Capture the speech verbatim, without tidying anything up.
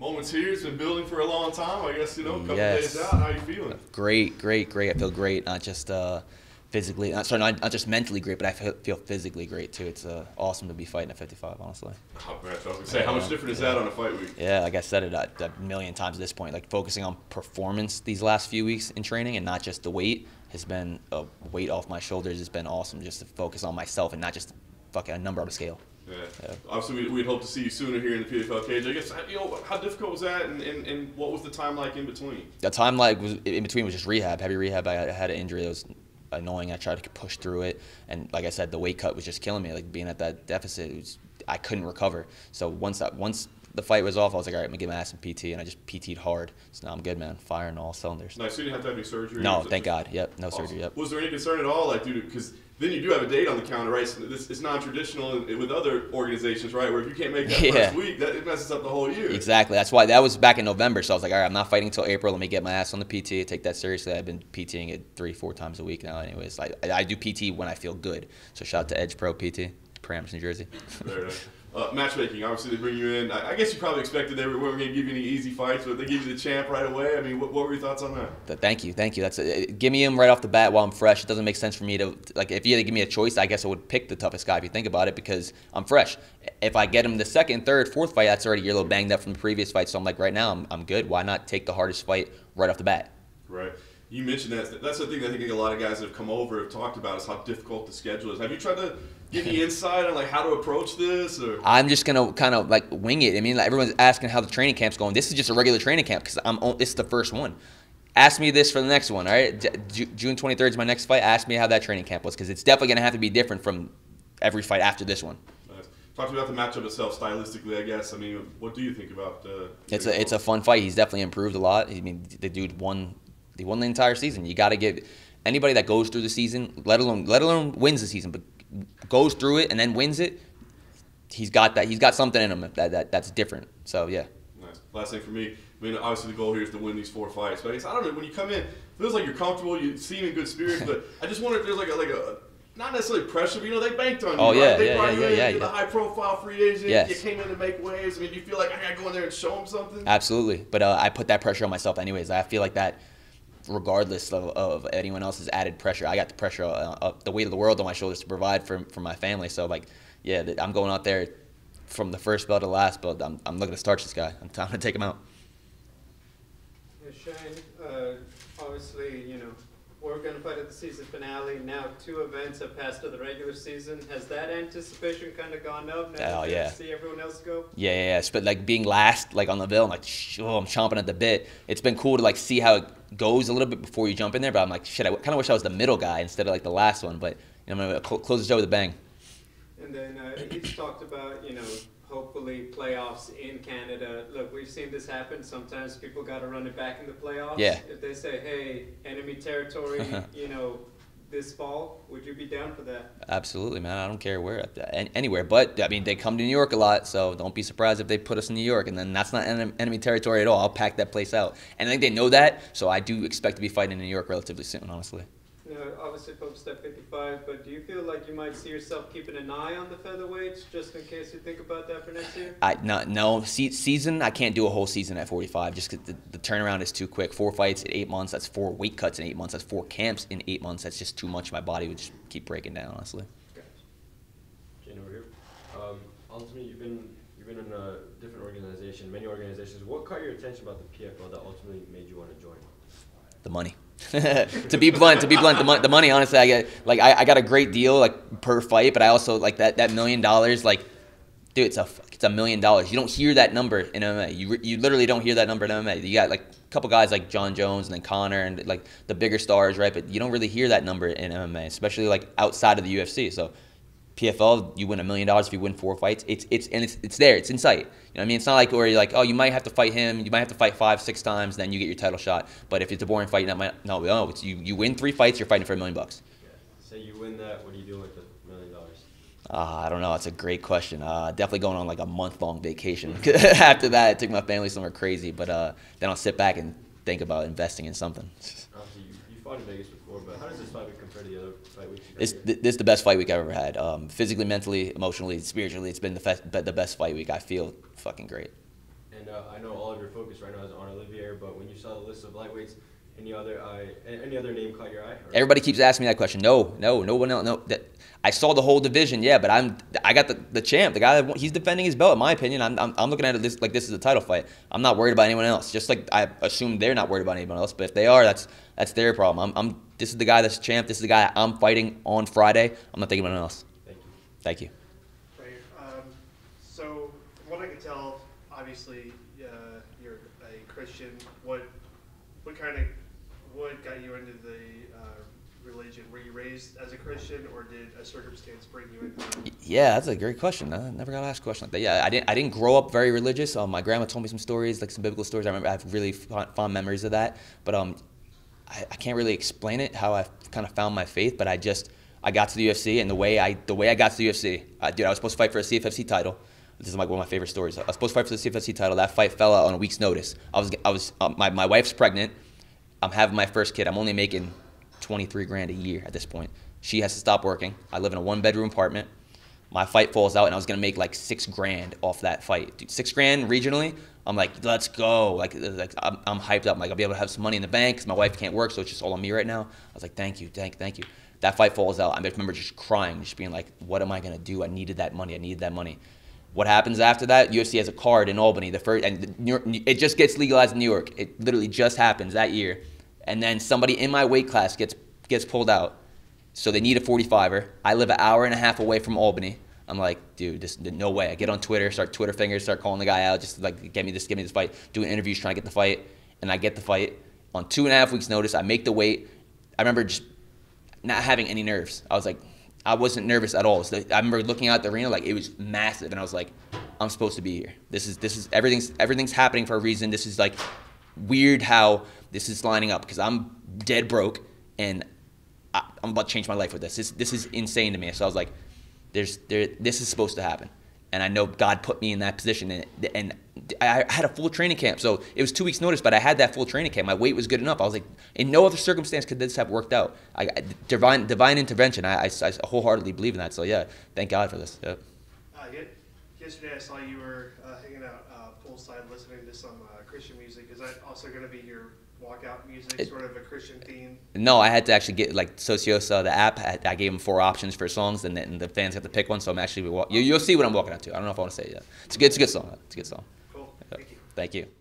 Moments here. It's been building for a long time. I guess, you know, a couple yes. days out. How are you feeling? Great, great, great. I feel great. Not just uh, physically, not, sorry, not, not just mentally great, but I feel physically great too. It's uh, awesome to be fighting at fifty-five, honestly. Oh, man, I was gonna say, how much different is yeah. that on a fight week? Yeah, like I said it a, a million times at this point. Like focusing on performance these last few weeks in training and not just the weight has been a weight off my shoulders. It's been awesome just to focus on myself and not just fucking a number on a scale. Yeah. Yeah. Obviously, we'd, we'd hope to see you sooner here in the P F L cage. I guess, you know, how difficult was that, and, and, and what was the time like in between? The time like was in between was just rehab, heavy rehab. I, I had an injury that was annoying. I tried to push through it, and like I said, the weight cut was just killing me. Like being at that deficit, it was, I couldn't recover. So once that once the fight was off, I was like, all right, I'm gonna get my ass in P T, and I just P T'd hard. So now I'm good, man. Firing all cylinders. Nice. So you didn't have to have any surgery? No, thank God. Yep, no awesome. surgery. Yep. Was there any concern at all, like, dude, because then you do have a date on the calendar, right? So this, it's non-traditional with other organizations, right? Where if you can't make that yeah. first week, that, it messes up the whole year. Exactly. That's why that was back in November. So I was like, all right, I'm not fighting until April. Let me get my ass on the P T. I take that seriously. I've been PTing it three, four times a week now. Anyways, I, I do P T when I feel good. So shout out to Edge Pro P T, Paramus, New Jersey. Fair enough. Uh, matchmaking, obviously they bring you in. I, I guess you probably expected they were, weren't going to give you any easy fights, but they give you the champ right away. I mean, what, what were your thoughts on that? Thank you, thank you. That's a, it, give me him right off the bat while I'm fresh. It doesn't make sense for me to, like, if you had to give me a choice, I guess I would pick the toughest guy if you think about it because I'm fresh. If I get him the second, third, fourth fight, that's already a little banged up from the previous fight. So I'm like, right now, I'm, I'm good. Why not take the hardest fight right off the bat? Right. You mentioned that. That's the thing that I think a lot of guys that have come over have talked about is how difficult the schedule is. Have you tried to get any insight on like how to approach this? Or? I'm just gonna kind of like wing it. I mean, like everyone's asking how the training camp's going. This is just a regular training camp because I'm. It's the first one. Ask me this for the next one. All right, June twenty-third is my next fight. Ask me how that training camp was because it's definitely gonna have to be different from every fight after this one. Talk to me about the matchup itself stylistically, I guess. I mean, what do you think about the? It's a it's a fun fight. He's definitely improved a lot. I mean, the dude won. He won the entire season. You got to give anybody that goes through the season, let alone let alone wins the season, but goes through it and then wins it. He's got that. He's got something in him that, that that's different. So yeah. Nice. Last thing for me. I mean, obviously the goal here is to win these four fights. But I, guess, I don't know. When you come in, it feels like you're comfortable. You seem in good spirits. But I just wonder if there's like a, like a not necessarily pressure, but you know they banked on you. Oh yeah, right? They yeah, brought yeah, you yeah, in. Yeah, you're yeah. the high profile free agent. Yes. You came in to make waves. I mean, do you feel like I got to go in there and show them something? Absolutely. But uh, I put that pressure on myself anyways. I feel like that. Regardless of, of anyone else's added pressure, I got the pressure, uh, of the weight of the world on my shoulders to provide for for my family. So like, yeah, I'm going out there from the first bell to the last bell. I'm, I'm looking to starch this guy. I'm time to take him out. Yeah, Shane, uh, obviously, you know, we're going to fight at the season finale. Now two events have passed to the regular season. Has that anticipation kind of gone up now? Oh, you yeah. see everyone else go? Yeah, yeah, yeah. But like being last, like on the bill, I'm like, oh, I'm chomping at the bit. It's been cool to like see how it goes a little bit before you jump in there. But I'm like, shit, I kind of wish I was the middle guy instead of like the last one. But you know, I'm going to cl close the show with a bang. And then uh, he's talked about, you know, hopefully playoffs in Canada. Look, we've seen this happen. Sometimes people got to run it back in the playoffs. Yeah. If they say, hey, enemy territory, you know, this fall, would you be down for that? Absolutely, man. I don't care where, anywhere. But, I mean, they come to New York a lot, so don't be surprised if they put us in New York. And then that's not enemy territory at all. I'll pack that place out. And I think they know that, so I do expect to be fighting in New York relatively soon, honestly. You know, obviously Pope's at fifty-five, but do you feel like you might see yourself keeping an eye on the featherweights just in case you think about that for next year? I not, no Se season. I can't do a whole season at forty-five just because the, the turnaround is too quick. Four fights in eight months. That's four weight cuts in eight months. That's four camps in eight months. That's just too much. My body would just keep breaking down, honestly. Gotcha. Jane, over here. Um, ultimately, you've been you've been in a different organization, many organizations. What caught your attention about the P F L that ultimately made you want to join? The money. to be blunt, to be blunt, the, mon the money. Honestly, I get like I, I got a great deal like per fight, but I also like that that million dollars. Like, dude, it's a it's a million dollars. You don't hear that number in M M A. You you literally don't hear that number in M M A. You got like a couple guys like John Jones and then Connor and like the bigger stars, right? But you don't really hear that number in M M A, especially like outside of the U F C. So, P F L, you win a million dollars if you win four fights. It's it's and it's it's there. It's in sight. You know what I mean? It's not like where you're like, oh, you might have to fight him. You might have to fight five, six times, then you get your title shot. But if it's a boring fight, not might no, no. It's you you win three fights, you're fighting for a million bucks. Yeah. So you win that. What are you doing with the million dollars? Uh, I don't know. It's a great question. Uh, definitely going on like a month long vacation. After that, I took my family somewhere crazy. But uh, then I'll sit back and think about investing in something. In Vegas before, but how does this fight week compare to the other fight weeks? This, th this is the best fight week I've ever had. Um, physically, mentally, emotionally, spiritually, it's been the, the best fight week. I feel fucking great. and uh, I know all of your focus right now is on Olivier, but when you saw the list of lightweights, any other uh, any other name caught your eye? Everybody keeps asking me that question. No, no, no one else. No, that, I saw the whole division, yeah, but I'm I got the, the champ, the guy that he's defending his belt. In my opinion, I'm I'm, I'm looking at it this, like this is a title fight. I'm not worried about anyone else. Just like I assume they're not worried about anyone else, but if they are, that's that's their problem. I'm I'm this is the guy that's champ. This is the guy I'm fighting on Friday. I'm not thinking about anyone else. Thank you. Thank you. So, from what I can tell, obviously uh, you're a Christian. What, what kind of, what got you into the uh, religion? Were you raised as a Christian, or did a circumstance bring you into? Yeah, that's a great question. I never got asked a question like that. Yeah, I didn't. I didn't grow up very religious. Um, my grandma told me some stories, like some biblical stories. I remember I have really fond memories of that. But um, I, I can't really explain it how I kind of found my faith. But I just I got to the U F C, and the way I the way I got to the U F C, I, dude, I was supposed to fight for a C F F C title. This is like one of my favorite stories. I was supposed to fight for the C F F C title. That fight fell out on a week's notice. I was, I was, uh, my, my wife's pregnant. I'm having my first kid. I'm only making twenty-three grand a year at this point. She has to stop working. I live in a one-bedroom apartment. My fight falls out, and I was gonna make like six grand off that fight. Dude, six grand regionally. I'm like, let's go. Like, like I'm, I'm hyped up. I'm like, I'll be able to have some money in the bank because my wife can't work, so it's just all on me right now. I was like, thank you, thank, thank you. That fight falls out. I remember just crying, just being like, what am I gonna do? I needed that money. I needed that money. What happens after that? U F C has a card in Albany. The first, and the New York, it just gets legalized in New York. It literally just happens that year. And then somebody in my weight class gets gets pulled out. So they need a forty-fiver. I live an hour and a half away from Albany. I'm like, dude, this, no way. I get on Twitter, start Twitter fingers, start calling the guy out, just like, get me this, get me this fight. Doing interviews, trying to get the fight. And I get the fight. On two and a half weeks' notice, I make the weight. I remember just not having any nerves. I was like, I wasn't nervous at all. So I remember looking out the arena, like it was massive, and I was like, "I'm supposed to be here. This is this is everything's everything's happening for a reason. This is like weird how this is lining up because I'm dead broke, and I, I'm about to change my life with this. This this is insane to me." So I was like, "There's there this is supposed to happen," and I know God put me in that position, and and I had a full training camp, so it was two weeks' notice, but I had that full training camp. My weight was good enough. I was like, in no other circumstance could this have worked out. I, divine, divine intervention. I, I, I wholeheartedly believe in that. So yeah, thank God for this. Yeah. Uh, yesterday, I saw you were uh, hanging out uh, poolside, listening to some uh, Christian music. Is that also going to be your walkout music, sort of a Christian theme? No, I had to actually get like Sociosa, the app. I, I gave them four options for songs, and, and the fans have to pick one. So I'm actually you, you'll see what I'm walking out to. I don't know if I want to say it yet. It's a good, it's a good song. It's a good song. Thank you. Thank you.